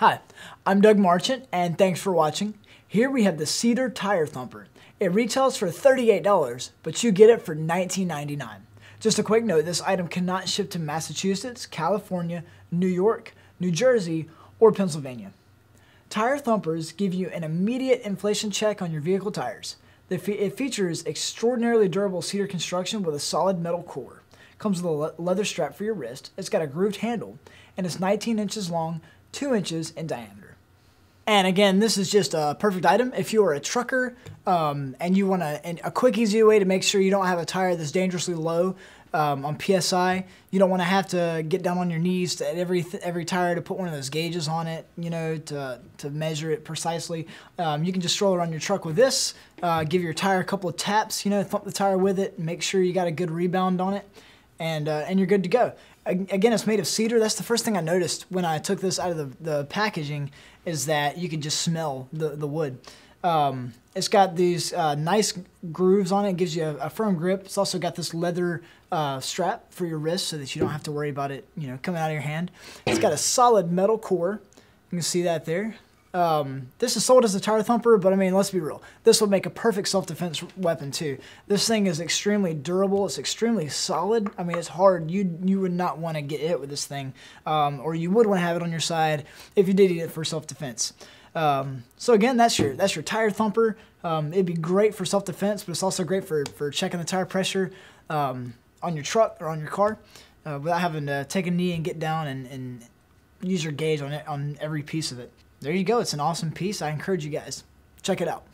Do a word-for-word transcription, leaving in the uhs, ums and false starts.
Hi, I'm Doug Marchant and thanks for watching. Here we have the Cedar Tire Thumper. It retails for thirty-eight dollars, but you get it for nineteen ninety-nine. Just a quick note, this item cannot ship to Massachusetts, California, New York, New Jersey, or Pennsylvania. Tire Thumpers give you an immediate inflation check on your vehicle tires. It features extraordinarily durable cedar construction with a solid metal core. Comes with a leather strap for your wrist, it's got a grooved handle, and it's nineteen inches long, two inches in diameter. And again, this is just a perfect item if you are a trucker um, and you want a, a quick, easy way to make sure you don't have a tire that's dangerously low um, on P S I. You don't want to have to get down on your knees to, at every every tire to put one of those gauges on it, you know, to, to measure it precisely. Um, you can just stroll around your truck with this, uh, give your tire a couple of taps, you know, thump the tire with it, make sure you got a good rebound on it. And, uh, and you're good to go. Again, it's made of cedar. That's the first thing I noticed when I took this out of the, the packaging, is that you could just smell the, the wood. Um, it's got these uh, nice grooves on it. It gives you a, a firm grip. It's also got this leather uh, strap for your wrist so that you don't have to worry about it, you know, coming out of your hand. It's got a solid metal core. You can see that there. Um, this is sold as a tire thumper, but I mean, let's be real. This would make a perfect self-defense weapon too. This thing is extremely durable. It's extremely solid. I mean, it's hard. You you would not want to get hit with this thing, um, or you would want to have it on your side if you did eat it for self-defense. Um, so again, that's your that's your tire thumper. Um, it'd be great for self-defense, but it's also great for for checking the tire pressure um, on your truck or on your car uh, without having to take a knee and get down and, and use your gauge on it on every piece of it. There you go. It's an awesome piece. I encourage you guys, check it out.